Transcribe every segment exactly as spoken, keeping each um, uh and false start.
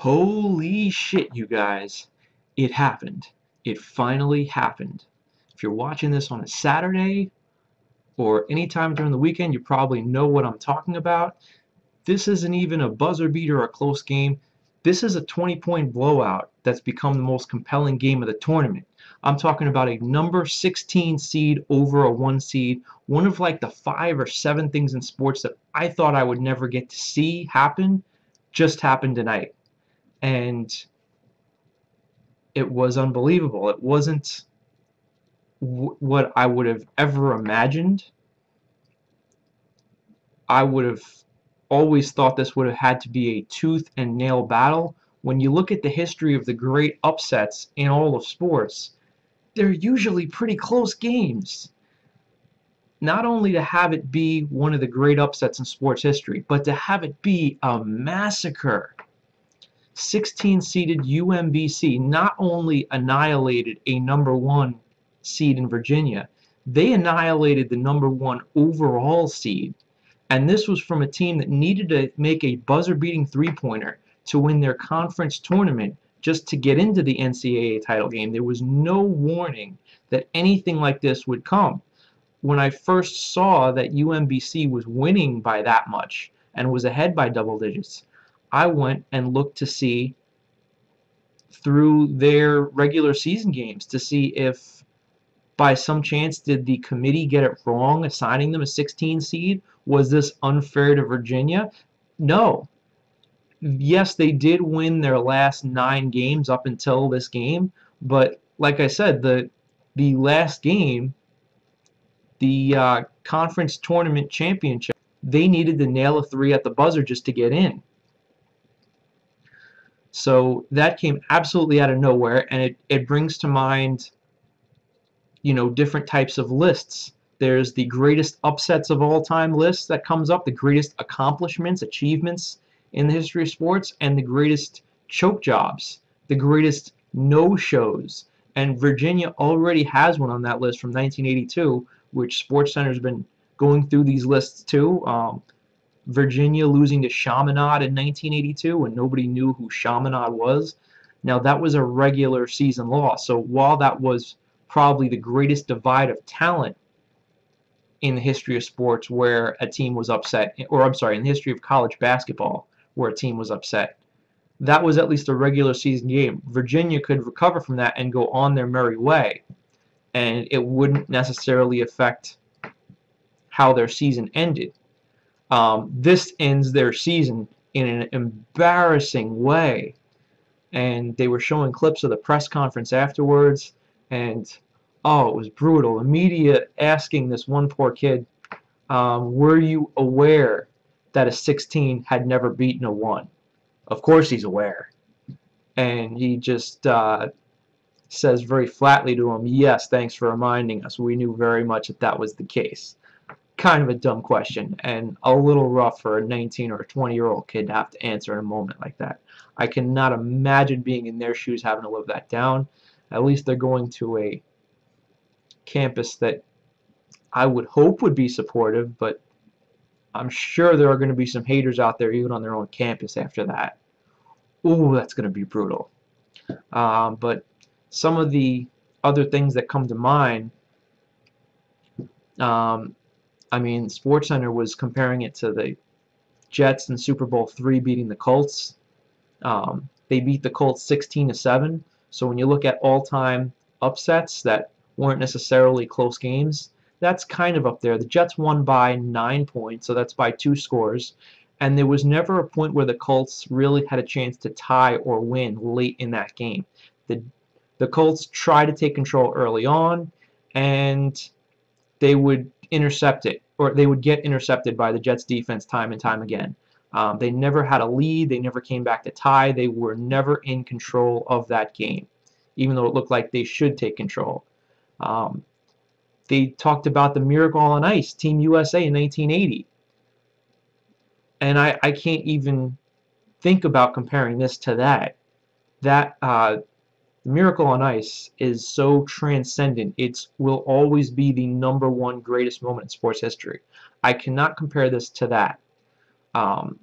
Holy shit, you guys. It happened. It finally happened. If you're watching this on a Saturday or any time during the weekend, you probably know what I'm talking about. This isn't even a buzzer beater or a close game. This is a twenty-point blowout that's become the most compelling game of the tournament. I'm talking about a number sixteen seed over a one seed, one of like the five or seven things in sports that I thought I would never get to see happen, just happened tonight. And it was unbelievable. It wasn't w what I would have ever imagined. I would have always thought this would have had to be a tooth and nail battle. When you look at the history of the great upsets in all of sports, they're usually pretty close games. Not only to have it be one of the great upsets in sports history, but to have it be a massacre. sixteen-seeded U M B C not only annihilated a number one seed in Virginia, they annihilated the number one overall seed. And this was from a team that needed to make a buzzer-beating three-pointer to win their conference tournament just to get into the N C double A title game. There was no warning that anything like this would come. When I first saw that U M B C was winning by that much and was ahead by double digits, I went and looked to see through their regular season games to see if by some chance did the committee get it wrong assigning them a sixteen seed? Was this unfair to Virginia? No. Yes, they did win their last nine games up until this game, but like I said, the the last game, the uh, conference tournament championship, they needed to nail a three at the buzzer just to get in. So that came absolutely out of nowhere, and it, it brings to mind, you know, different types of lists. There's the greatest upsets of all time list that comes up, the greatest accomplishments, achievements in the history of sports, and the greatest choke jobs, the greatest no-shows. And Virginia already has one on that list from nineteen eighty-two, which SportsCenter's been going through these lists too. Um, Virginia losing to Chaminade in nineteen eighty-two, and nobody knew who Chaminade was. Now, that was a regular season loss, so while that was probably the greatest divide of talent in the history of sports where a team was upset, or I'm sorry, in the history of college basketball where a team was upset, that was at least a regular season game. Virginia could recover from that and go on their merry way, and it wouldn't necessarily affect how their season ended. Um, this ends their season in an embarrassing way, and they were showing clips of the press conference afterwards, and oh, it was brutal. The media asking this one poor kid, um, were you aware that a sixteen had never beaten a one? Of course he's aware. And he just uh, says very flatly to him, yes, thanks for reminding us. We knew very much that that was the case. Kind of a dumb question, and a little rough for a nineteen or a twenty-year-old kid to have to answer in a moment like that. I cannot imagine being in their shoes having to live that down. At least they're going to a campus that I would hope would be supportive, but I'm sure there are going to be some haters out there even on their own campus after that. Ooh, that's going to be brutal. Um, but some of the other things that come to mind, um, I mean, SportsCenter was comparing it to the Jets in Super Bowl three beating the Colts. Um, they beat the Colts sixteen to seven. So when you look at all-time upsets that weren't necessarily close games, that's kind of up there. The Jets won by nine points, so that's by two scores. And there was never a point where the Colts really had a chance to tie or win late in that game. The, the Colts tried to take control early on, and they would intercept it, or they would get intercepted by the Jets defense time and time again. Um, they never had a lead. They never came back to tie. They were never in control of that game, even though it looked like they should take control. Um, they talked about the miracle on ice, Team U S A in nineteen eighty. And I, I can't even think about comparing this to that. That uh, Miracle on Ice is so transcendent. It will always be the number one greatest moment in sports history. I cannot compare this to that. Um,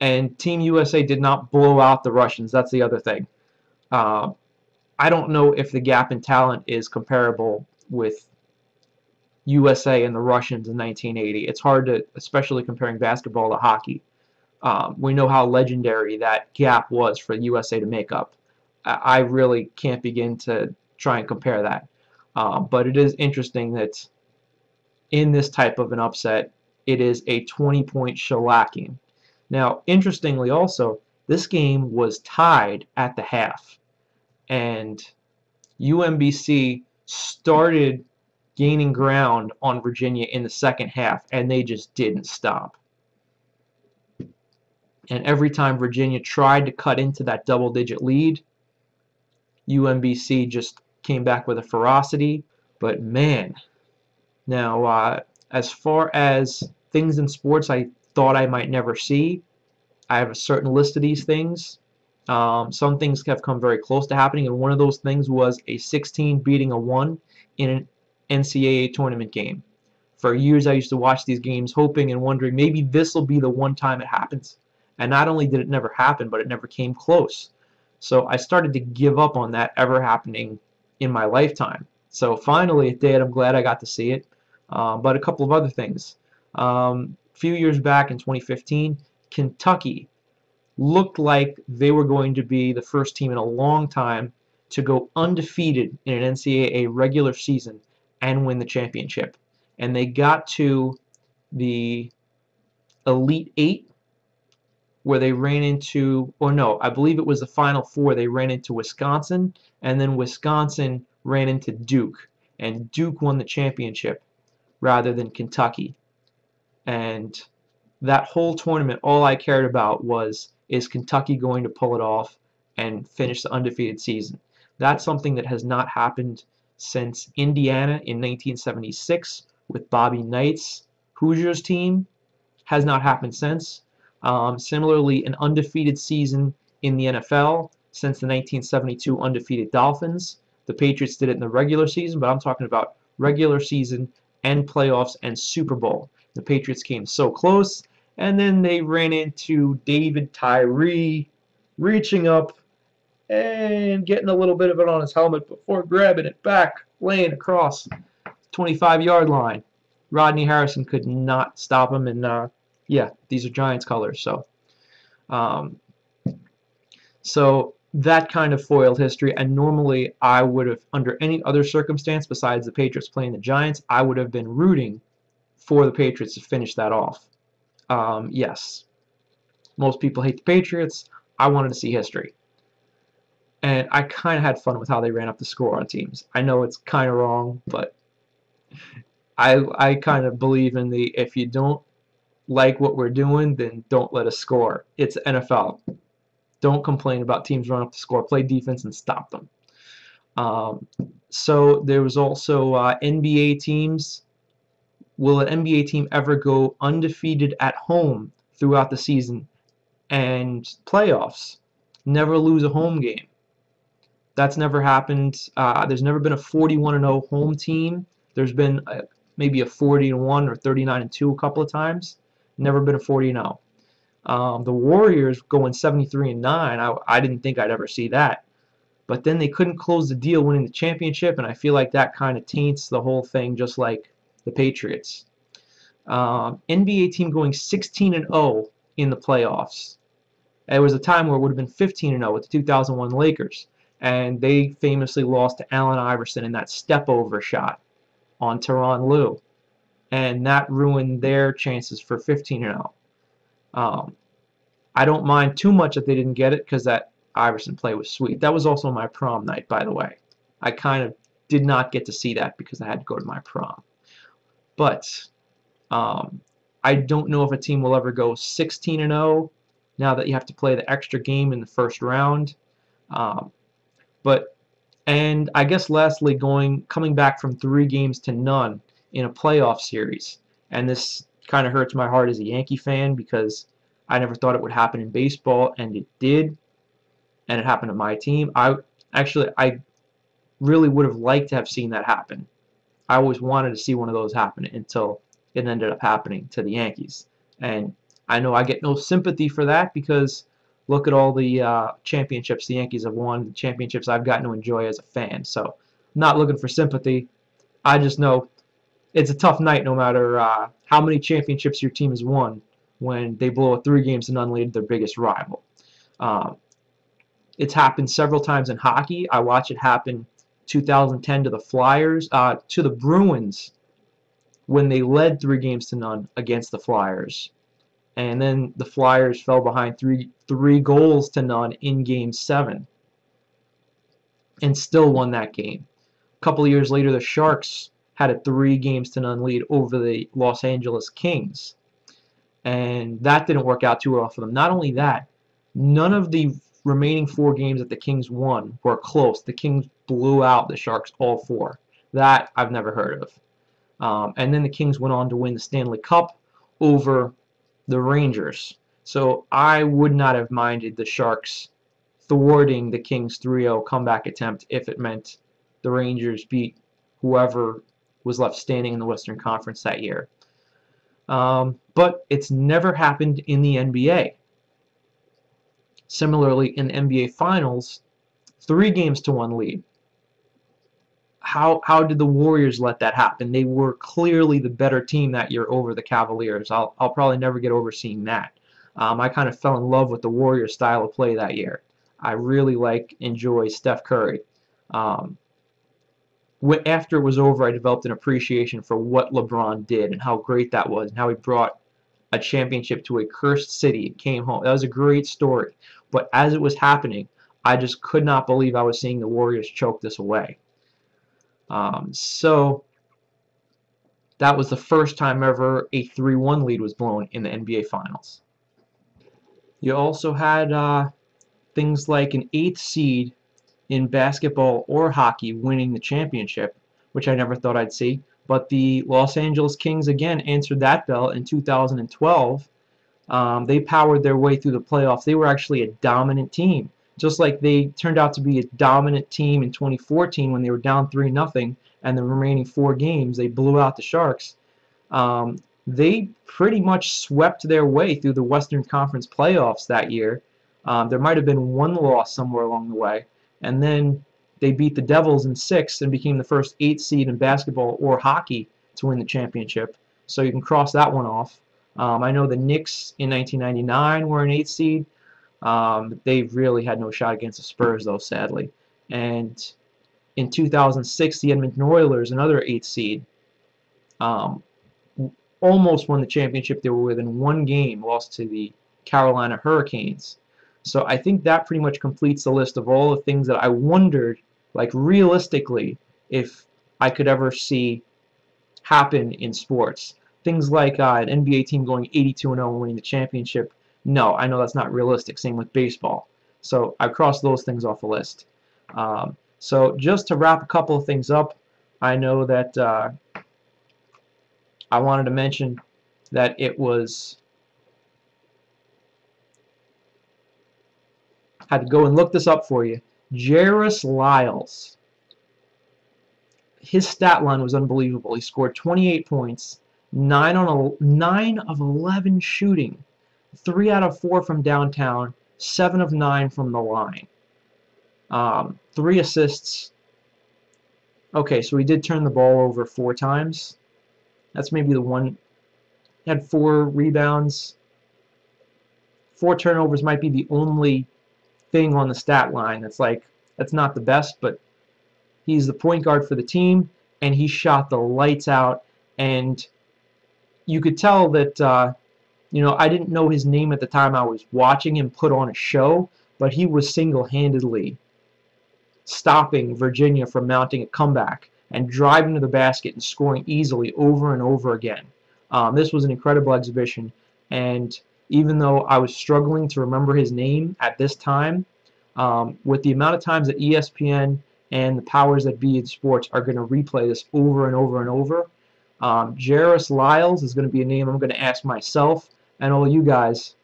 And Team U S A did not blow out the Russians. That's the other thing. Uh, I don't know if the gap in talent is comparable with U S A and the Russians in nineteen eighty. It's hard to, especially comparing basketball to hockey. Um, we know how legendary that gap was for U S A to make up. I really can't begin to try and compare that. Uh, but it is interesting that in this type of an upset, it is a twenty-point shellacking. Now, interestingly also, this game was tied at the half. And U M B C started gaining ground on Virginia in the second half, and they just didn't stop. And every time Virginia tried to cut into that double-digit lead, U M B C just came back with a ferocity. But man, now uh, as far as things in sports I thought I might never see, I have a certain list of these things. Um, some things have come very close to happening, and one of those things was a sixteen beating a one in an N C double A tournament game. For years I used to watch these games hoping and wondering maybe this will be the one time it happens. And not only did it never happen, but it never came close. So I started to give up on that ever happening in my lifetime. So finally it did. I'm glad I got to see it. Uh, but a couple of other things. Um, a few years back in twenty fifteen, Kentucky looked like they were going to be the first team in a long time to go undefeated in an N C double A regular season and win the championship. And they got to the Elite Eight, where they ran into, or no, I believe it was the Final Four. They ran into Wisconsin, and then Wisconsin ran into Duke, and Duke won the championship rather than Kentucky. And that whole tournament, all I cared about was, is Kentucky going to pull it off and finish the undefeated season? That's something that has not happened since Indiana in nineteen seventy-six with Bobby Knight's Hoosiers team. Has not happened since. Um, similarly, an undefeated season in the N F L since the nineteen seventy-two undefeated Dolphins. The Patriots did it in the regular season, but I'm talking about regular season and playoffs and Super Bowl. The Patriots came so close, and then they ran into David Tyree reaching up and getting a little bit of it on his helmet before grabbing it back, laying across twenty-five yard line. Rodney Harrison could not stop him, and uh, yeah, these are Giants colors. So um, so that kind of foiled history, and normally I would have, under any other circumstance besides the Patriots playing the Giants, I would have been rooting for the Patriots to finish that off. Um, yes, most people hate the Patriots. I wanted to see history. And I kind of had fun with how they ran up the score on teams. I know it's kind of wrong, but I, I kind of believe in the, if you don't like what we're doing, then don't let us score. It's N F L. Don't complain about teams running up the score. Play defense and stop them. Um, so there was also uh, N B A teams. Will an N B A team ever go undefeated at home throughout the season and playoffs? Never lose a home game. That's never happened. Uh, there's never been a forty-one and oh home team. There's been a, maybe a forty and one or thirty-nine and two a couple of times. Never been a forty and oh. Um, the Warriors going seventy-three and nine, I, I didn't think I'd ever see that. But then they couldn't close the deal winning the championship, and I feel like that kind of taints the whole thing, just like the Patriots. Um, N B A team going sixteen and oh in the playoffs. There was a time where it would have been fifteen and oh with the two thousand one Lakers, and they famously lost to Allen Iverson in that step-over shot on Tyronn Lue, and that ruined their chances for fifteen and oh. Um, I don't mind too much that they didn't get it, because that Iverson play was sweet. That was also my prom night, by the way. I kind of did not get to see that because I had to go to my prom. But um, I don't know if a team will ever go sixteen and oh now that you have to play the extra game in the first round. Um, but and I guess lastly, going coming back from three games to none in a playoff series, and this kind of hurts my heart as a Yankee fan because I never thought it would happen in baseball, and it did, and it happened to my team. I actually I really would have liked to have seen that happen. I always wanted to see one of those happen until it ended up happening to the Yankees, and I know I get no sympathy for that, because look at all the uh, championships the Yankees have won, the championships I've gotten to enjoy as a fan. So not looking for sympathy. I just know it's a tough night no matter uh, how many championships your team has won when they blow a three games to none lead to their biggest rival. Um, it's happened several times in hockey. I watched it happen two thousand ten to the Flyers, uh, to the Bruins when they led three games to none against the Flyers. And then the Flyers fell behind three, three goals to none in game seven and still won that game. A couple of years later, the Sharks had a three games to none lead over the Los Angeles Kings, and that didn't work out too well for them. Not only that, none of the remaining four games that the Kings won were close. The Kings blew out the Sharks all four. That I've never heard of. Um, and then the Kings went on to win the Stanley Cup over the Rangers. So I would not have minded the Sharks thwarting the Kings' three oh comeback attempt if it meant the Rangers beat whoever was left standing in the Western Conference that year. Um, but it's never happened in the N B A. Similarly, in the N B A Finals, three games to one lead. How, how did the Warriors let that happen? They were clearly the better team that year over the Cavaliers. I'll, I'll probably never get over seeing that. Um, I kind of fell in love with the Warriors' style of play that year. I really like, enjoy Steph Curry. Um, after it was over, I developed an appreciation for what LeBron did and how great that was and how he brought a championship to a cursed city and came home. That was a great story. But as it was happening, I just could not believe I was seeing the Warriors choke this away. Um, so that was the first time ever a three one lead was blown in the N B A Finals. You also had uh, things like an eighth seed in basketball or hockey winning the championship, which I never thought I'd see. But the Los Angeles Kings again answered that bell in two thousand twelve. Um, they powered their way through the playoffs. They were actually a dominant team, just like they turned out to be a dominant team in twenty fourteen when they were down three nothing and the remaining four games they blew out the Sharks. Um, they pretty much swept their way through the Western Conference playoffs that year. Um, there might have been one loss somewhere along the way, and then they beat the Devils in six and became the first eighth seed in basketball or hockey to win the championship. So you can cross that one off. Um, I know the Knicks in nineteen ninety-nine were an eighth seed. Um, they really had no shot against the Spurs, though, sadly. And in two thousand six, the Edmonton Oilers, another eighth seed, um, almost won the championship. They were within one game, lost to the Carolina Hurricanes. So I think that pretty much completes the list of all the things that I wondered, like realistically, if I could ever see happen in sports. Things like uh, an N B A team going eighty-two and oh and winning the championship. No, I know that's not realistic. Same with baseball. So I crossed those things off the list. Um, so just to wrap a couple of things up, I know that uh, I wanted to mention that it was... had to go and look this up for you. Jairus Lyles. His stat line was unbelievable. He scored twenty-eight points, nine on a nine of eleven shooting, three out of four from downtown, seven of nine from the line, um, three assists. Okay, so he did turn the ball over four times. That's maybe the one. He had four rebounds. Four turnovers might be the only thing on the stat line that's like, that's not the best, but he's the point guard for the team, and he shot the lights out. And you could tell that, uh, you know, I didn't know his name at the time I was watching him put on a show, but he was single-handedly stopping Virginia from mounting a comeback and driving to the basket and scoring easily over and over again. Um, this was an incredible exhibition, and even though I was struggling to remember his name at this time, um, with the amount of times that E S P N and the powers that be in sports are going to replay this over and over and over, um, Jairus Lyles is going to be a name I'm going to ask myself and all you guys.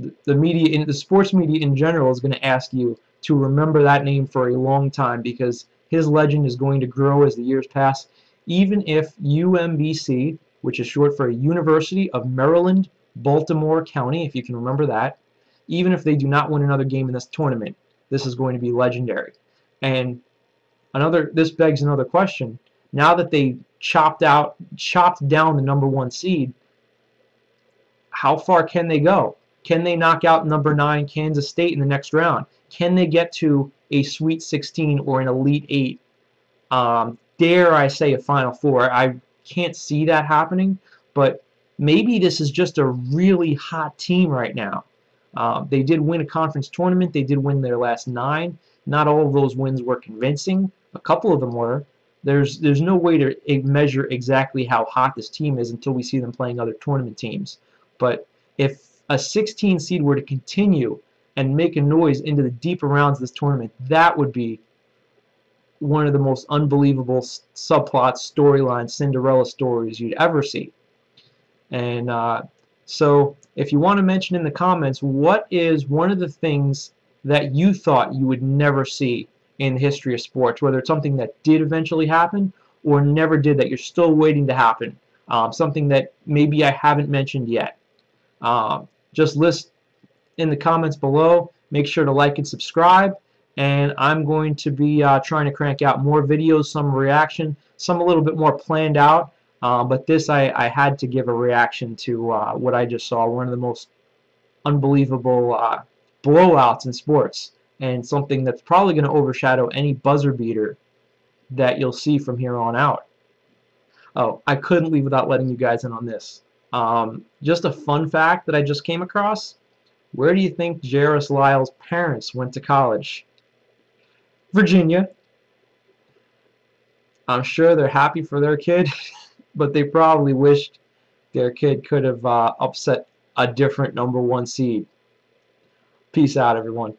The, the media, in, the sports media in general, is going to ask you to remember that name for a long time, because his legend is going to grow as the years pass. Even if U M B C, which is short for University of Maryland Baltimore County, if you can remember that. Even if they do not win another game in this tournament, this is going to be legendary. And another, this begs another question. Now that they chopped out, chopped down the number one seed, how far can they go? Can they knock out number nine Kansas State in the next round? Can they get to a Sweet sixteen or an Elite Eight? Um, dare I say a Final Four? I can't see that happening, but maybe this is just a really hot team right now. Uh, they did win a conference tournament. They did win their last nine. Not all of those wins were convincing. A couple of them were. There's, there's no way to measure exactly how hot this team is until we see them playing other tournament teams. But if a sixteen seed were to continue and make a noise into the deeper rounds of this tournament, that would be one of the most unbelievable subplots, storylines, Cinderella stories you'd ever see. And uh, so if you want to mention in the comments, what is one of the things that you thought you would never see in the history of sports, whether it's something that did eventually happen or never did, that you're still waiting to happen, um, something that maybe I haven't mentioned yet. Um, just list in the comments below. Make sure to like and subscribe, and I'm going to be uh, trying to crank out more videos, some reaction, some a little bit more planned out, uh, but this I, I had to give a reaction to uh, what I just saw, one of the most unbelievable uh, blowouts in sports, and something that's probably going to overshadow any buzzer beater that you'll see from here on out. Oh, I couldn't leave without letting you guys in on this. Um, just a fun fact that I just came across. Where do you think Jairus Lyles' parents went to college? Virginia. I'm sure they're happy for their kid, but they probably wished their kid could have uh, upset a different number one seed. Peace out, everyone.